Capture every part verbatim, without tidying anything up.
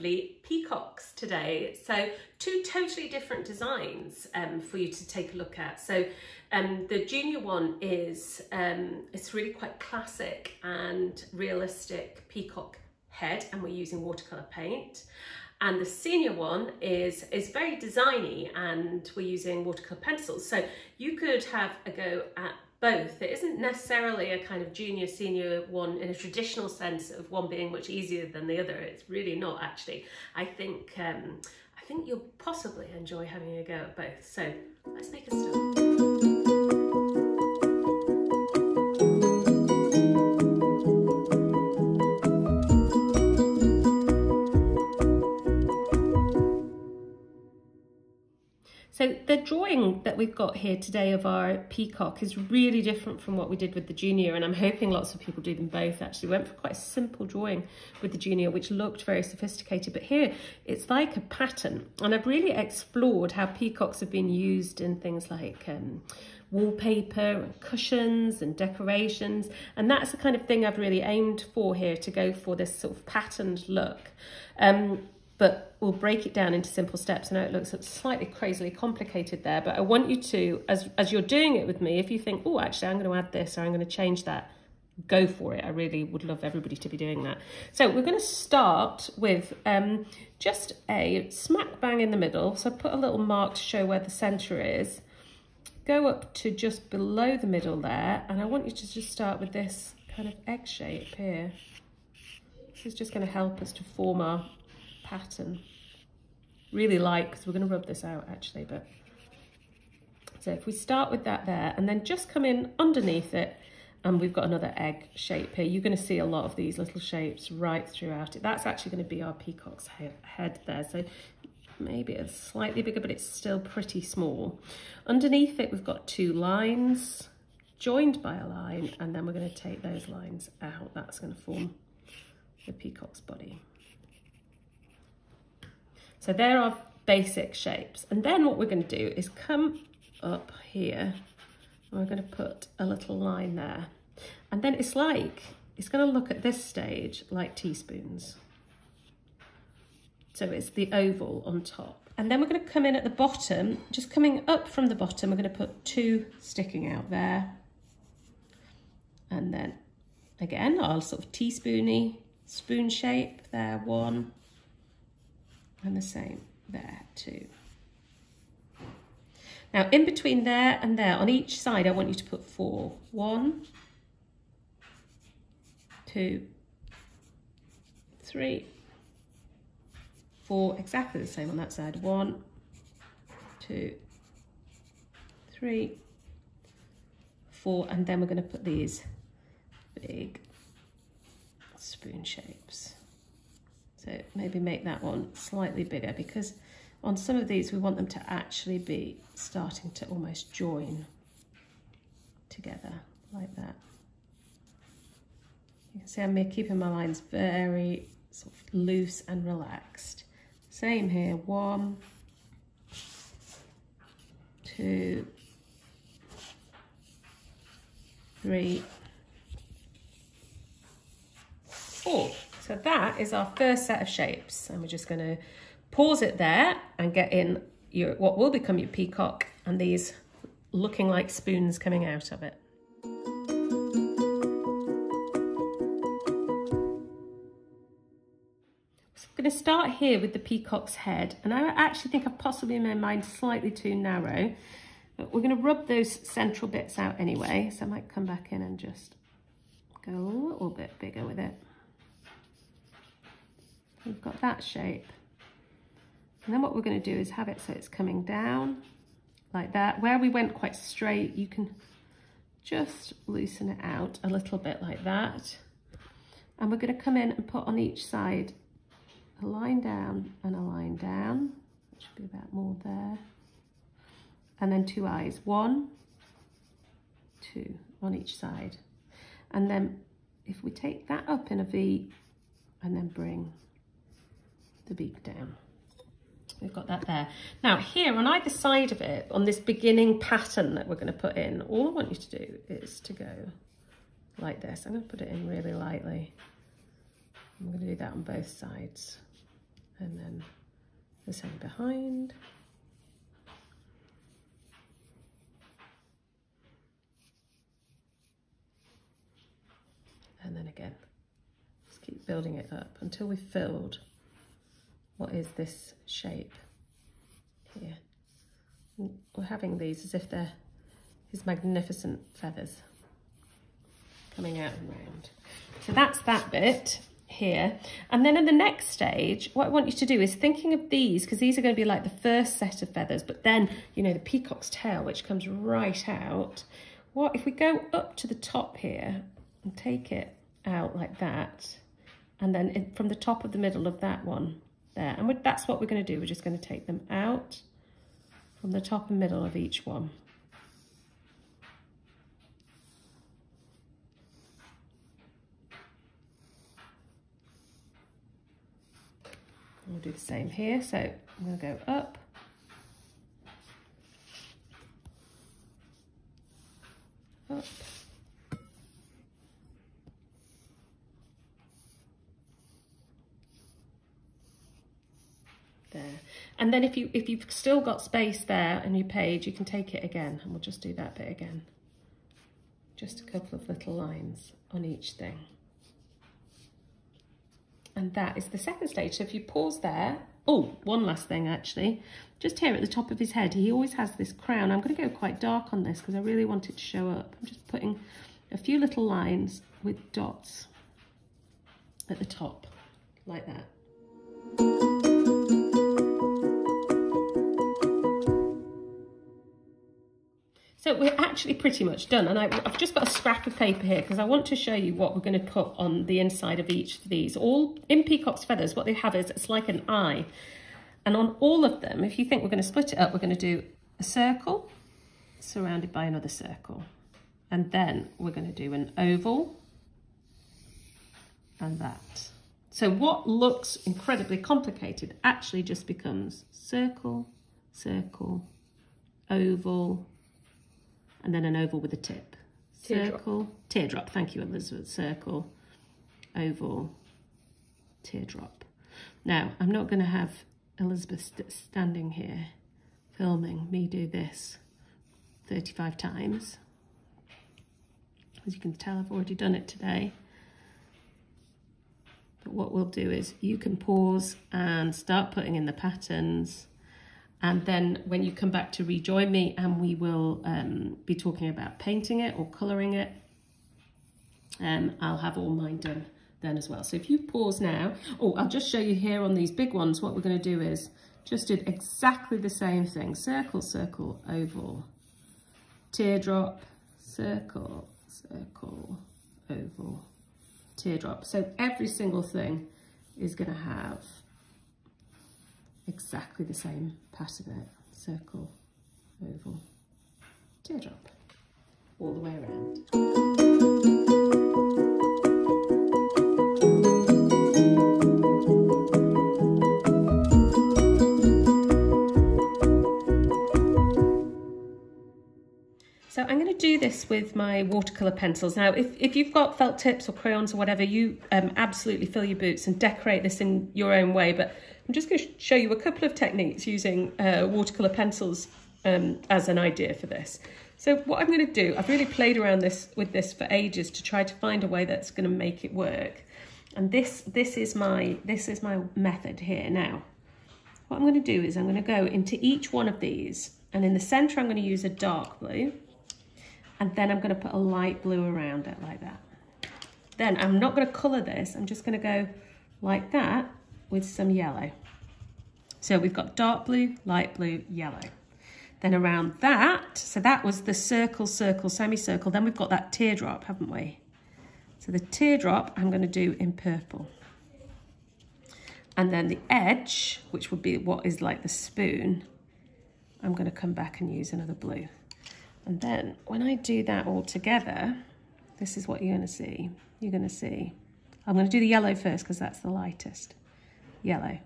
lovely peacocks today. So two totally different designs um, for you to take a look at. So um, the junior one is, um, it's really quite classic and realistic peacock head, and we're using watercolour paint. And the senior one is, is very designy, and we're using watercolour pencils. So you could have a go at both. It isn't necessarily a kind of junior senior one in a traditional sense of one being much easier than the other. It's really not, actually. I think um, I think you'll possibly enjoy having a go at both. So let's make a start. So the drawing that we've got here today of our peacock is really different from what we did with the junior, and I'm hoping lots of people do them both actually. We went for quite a simple drawing with the junior, which looked very sophisticated, but here it's like a pattern, and I've really explored how peacocks have been used in things like um, wallpaper and cushions and decorations, and that's the kind of thing I've really aimed for here, to go for this sort of patterned look. Um, But we'll break it down into simple steps. I know it looks slightly crazily complicated there, but I want you to, as, as you're doing it with me, if you think, oh, actually, I'm going to add this or I'm going to change that, go for it. I really would love everybody to be doing that. So we're going to start with um, just a smack bang in the middle. So put a little mark to show where the centre is. Go up to just below the middle there. And I want you to just start with this kind of egg shape here. This is just going to help us to form our pattern. Really light, because we're going to rub this out actually, but so if we start with that there and then just come in underneath it, and we've got another egg shape here. You're going to see a lot of these little shapes right throughout it. That's actually going to be our peacock's head there, so maybe it's slightly bigger, but it's still pretty small. Underneath it we've got two lines joined by a line, and then we're going to take those lines out. That's going to form the peacock's body. So there are basic shapes. And then what we're going to do is come up here and we're going to put a little line there. And then it's like, it's going to look at this stage like teaspoons. So it's the oval on top. And then we're going to come in at the bottom, just coming up from the bottom, we're going to put two sticking out there. And then again, our sort of teaspoony spoon shape there, one. And the same there too. Now in between there and there, on each side, I want you to put four. One, two, three, four, exactly the same on that side. One, two, three, four, and then we're going to put these big spoon shapes. So maybe make that one slightly bigger, because on some of these we want them to actually be starting to almost join together like that. You can see I'm keeping my lines very sort of loose and relaxed. Same here, one, two, three, four. So that is our first set of shapes, and we're just going to pause it there and get in your what will become your peacock and these looking like spoons coming out of it. So I'm going to start here with the peacock's head, and I actually think I've possibly made mine slightly too narrow, but we're going to rub those central bits out anyway, so I might come back in and just go a little bit bigger with it. We've got that shape, and then what we're going to do is have it so it's coming down like that. Where we went quite straight, you can just loosen it out a little bit like that, and we're going to come in and put on each side a line down and a line down, which should be about more there, and then two eyes, one, two on each side, and then if we take that up in a V and then bring the beak down. We've got that there. Now here on either side of it, on this beginning pattern that we're going to put in, all I want you to do is to go like this. I'm going to put it in really lightly. I'm going to do that on both sides. and then the same behind. And then again, just keep building it up until we've filled what is this shape here. And we're having these as if they're these magnificent feathers coming out and round. So that's that bit here. And then in the next stage, what I want you to do is thinking of these, because these are going to be like the first set of feathers, but then, you know, the peacock's tail, which comes right out. What if we go up to the top here and take it out like that, and then in, from the top of the middle of that one there, and that's what we're going to do. We're just going to take them out from the top and middle of each one. We'll do the same here, so I'm going to go up. Up. There. And then if, you, if you've still got space there on your page, you can take it again, and we'll just do that bit again. Just a couple of little lines on each thing. And that is the second stage. So if you pause there, oh, one last thing actually, just here at the top of his head, he always has this crown. I'm going to go quite dark on this because I really want it to show up. I'm just putting a few little lines with dots at the top, like that. So we're actually pretty much done, and I, I've just got a scrap of paper here because I want to show you what we're going to put on the inside of each of these. All in peacock's feathers, what they have is it's like an eye, and on all of them, if you think we're going to split it up, we're going to do a circle surrounded by another circle, and then we're going to do an oval and that. So what looks incredibly complicated actually just becomes circle, circle, oval, and then an oval with a tip. Circle, teardrop. teardrop. Thank you, Elizabeth. Circle, oval, teardrop. Now, I'm not going to have Elizabeth st standing here filming me do this thirty-five times. As you can tell, I've already done it today. But what we'll do is you can pause and start putting in the patterns. And then when you come back to rejoin me, and we will um, be talking about painting it or colouring it. Um, I'll have all mine done then as well. So if you pause now, oh, I'll just show you here on these big ones, what we're going to do is just do exactly the same thing. Circle, circle, oval, teardrop, circle, circle, oval, teardrop. So every single thing is going to have exactly the same pattern there. Circle, oval, teardrop, all the way around. So I'm going to do this with my watercolour pencils. Now, if, if you've got felt tips or crayons or whatever, you um, absolutely fill your boots and decorate this in your own way, but I'm just going to show you a couple of techniques using uh, watercolour pencils um, as an idea for this. So what I'm going to do, I've really played around this with this for ages to try to find a way that's going to make it work. And this, this, is my, this is my method here. Now, what I'm going to do is I'm going to go into each one of these, and in the centre I'm going to use a dark blue, and then I'm going to put a light blue around it like that. Then I'm not going to colour this, I'm just going to go like that, with some yellow. So we've got dark blue, light blue, yellow. Then around that, so that was the circle, circle, semicircle. Then we've got that teardrop, haven't we? So the teardrop I'm going to do in purple. And then the edge, which would be what is like the spoon, I'm going to come back and use another blue. And then when I do that all together, this is what you're going to see. You're going to see, I'm going to do the yellow first because that's the lightest. Yellow,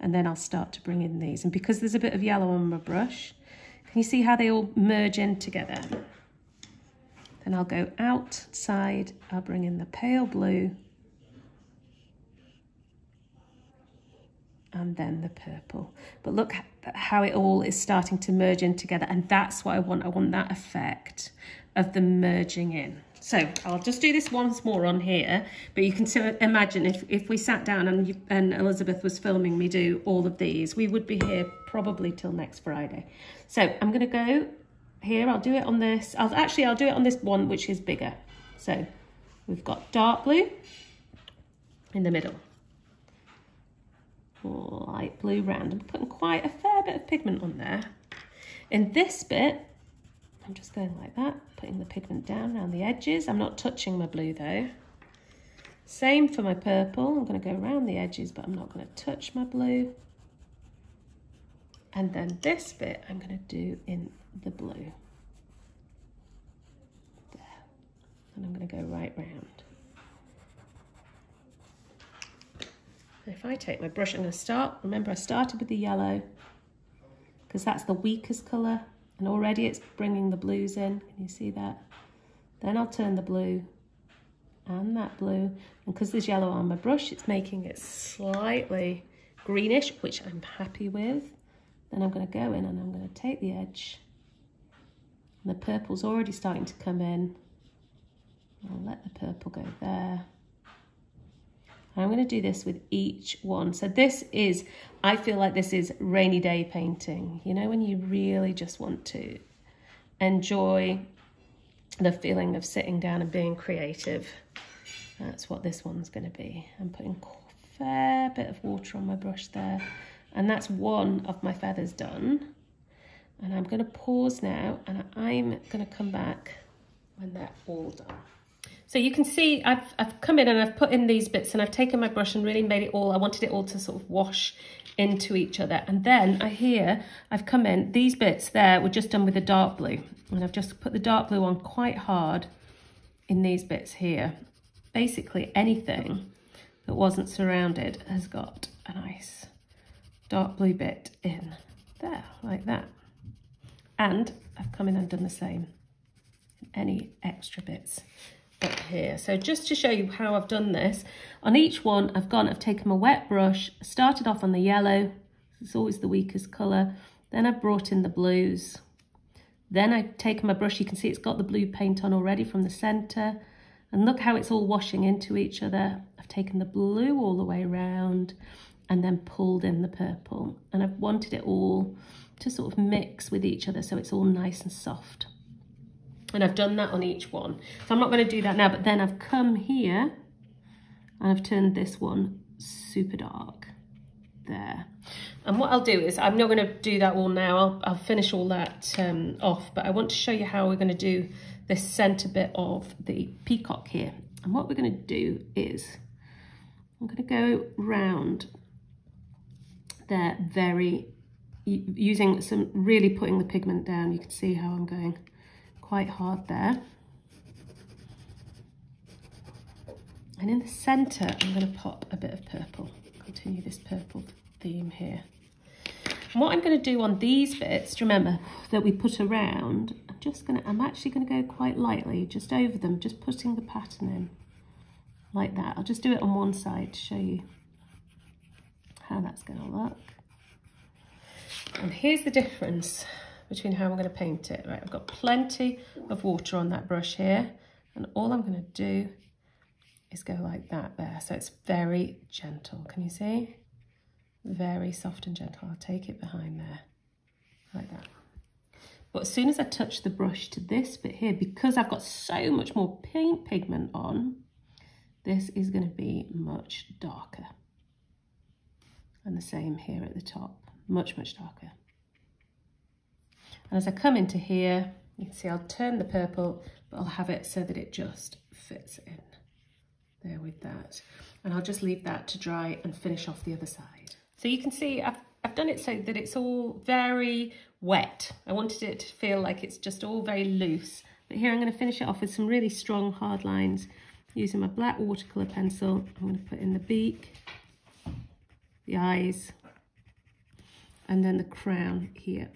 and then I'll start to bring in these, and because there's a bit of yellow on my brush, can you see how they all merge in together? Then I'll go outside, I'll bring in the pale blue, and then the purple. But look how it all is starting to merge in together, and that's what I want. I want that effect of the merging in. So I'll just do this once more on here, but you can imagine if, if we sat down and, you, and Elizabeth was filming me do all of these, we would be here probably till next Friday. So I'm going to go here. I'll do it on this. I'll, actually, I'll do it on this one, which is bigger. So we've got dark blue in the middle. Light blue round. I'm putting quite a fair bit of pigment on there. In this bit, I'm just going like that, putting the pigment down around the edges. I'm not touching my blue though. Same for my purple. I'm going to go around the edges, but I'm not going to touch my blue. And then this bit I'm going to do in the blue. There. And I'm going to go right round. If I take my brush, I'm going to start, remember I started with the yellow because that's the weakest colour. And already it's bringing the blues in. Can you see that? Then I'll turn the blue and that blue. And because there's yellow on my brush, it's making it slightly greenish, which I'm happy with. Then I'm going to go in and I'm going to take the edge. And the purple's already starting to come in. I'll let the purple go there. And I'm going to do this with each one. So this is, I feel like this is rainy day painting. You know, when you really just want to enjoy the feeling of sitting down and being creative. That's what this one's going to be. I'm putting a fair bit of water on my brush there. And that's one of my feathers done. And I'm going to pause now and I'm going to come back when they're all done. So you can see I've, I've come in and I've put in these bits and I've taken my brush and really made it all, I wanted it all to sort of wash into each other. And then I hear I've come in, these bits there were just done with the dark blue. And I've just put the dark blue on quite hard in these bits here. Basically anything that wasn't surrounded has got a nice dark blue bit in there, like that. And I've come in and done the same, any extra bits up here. So just to show you how I've done this, on each one I've gone, I've taken my wet brush, started off on the yellow, it's always the weakest colour, then I've brought in the blues, then I've taken my brush, you can see it's got the blue paint on already from the centre, and look how it's all washing into each other. I've taken the blue all the way around and then pulled in the purple, and I've wanted it all to sort of mix with each other so it's all nice and soft. And I've done that on each one. So I'm not going to do that now, but then I've come here and I've turned this one super dark there. And what I'll do is, I'm not going to do that all now. I'll, I'll finish all that um, off, but I want to show you how we're going to do this centre bit of the peacock here. And what we're going to do is, I'm going to go round there very, using some, really putting the pigment down. You can see how I'm going quite hard there. And in the centre, I'm going to pop a bit of purple, continue this purple theme here. And what I'm going to do on these bits, remember, that we put around, I'm just going to, I'm actually going to go quite lightly, just over them, just putting the pattern in, like that. I'll just do it on one side to show you how that's going to look. And here's the difference between how I'm going to paint it. Right, I've got plenty of water on that brush here, and all I'm going to do is go like that there. So it's very gentle, can you see? Very soft and gentle. I'll take it behind there, like that. But as soon as I touch the brush to this bit here, because I've got so much more paint pigment on, this is going to be much darker. And the same here at the top, much, much darker. And as I come into here, you can see I'll turn the purple, but I'll have it so that it just fits in there with that. And I'll just leave that to dry and finish off the other side. So you can see I've, I've done it so that it's all very wet. I wanted it to feel like it's just all very loose. But here I'm going to finish it off with some really strong hard lines using my black watercolour pencil. I'm going to put in the beak, the eyes, and then the crown here,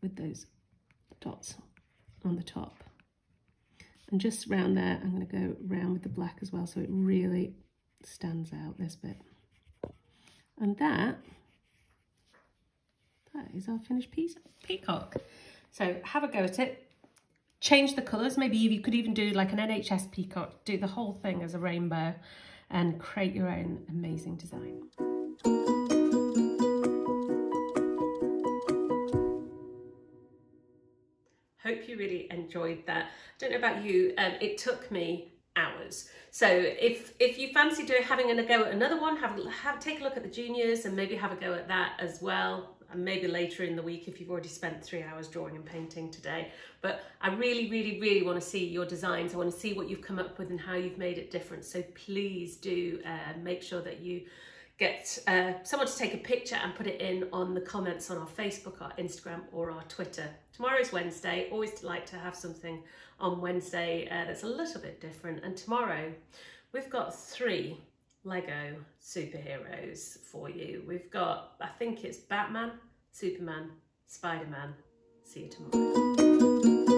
with those dots on the top. And just round there, I'm going to go round with the black as well, so it really stands out, this bit. And that, that is our finished piece, peacock. So have a go at it. Change the colours. Maybe you could even do like an N H S peacock. Do the whole thing as a rainbow and create your own amazing design. Hope you really enjoyed that. I don't know about you, um, it took me hours. So if if you fancy doing having a go at another one, have, have take a look at the juniors and maybe have a go at that as well. And maybe later in the week if you've already spent three hours drawing and painting today. But I really, really, really want to see your designs. I want to see what you've come up with and how you've made it different. So please do uh, make sure that you get uh, someone to take a picture and put it in on the comments on our Facebook, our Instagram or our Twitter. Tomorrow's Wednesday, always like to have something on Wednesday uh, that's a little bit different. And tomorrow we've got three Lego superheroes for you. We've got, I think it's Batman, Superman, Spider-Man. See you tomorrow.